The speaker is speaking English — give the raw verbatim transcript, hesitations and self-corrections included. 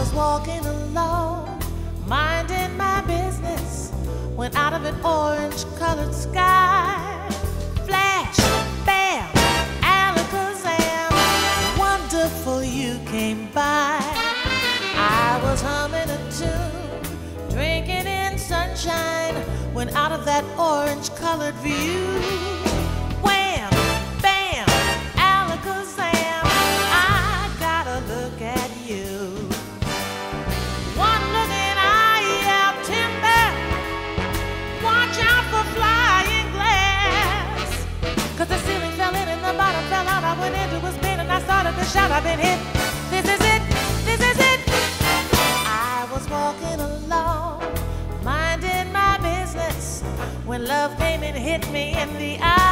was walking alone, minding my business, when out of an orange-colored sky, flash, bam, alakazam, wonderful you came by. I was humming a tune, drinking in sunshine, when out of that orange-colored view, the shot, I've been hit. This is it, this is it. I was walking along, minding my business, when love came and hit me in the eye.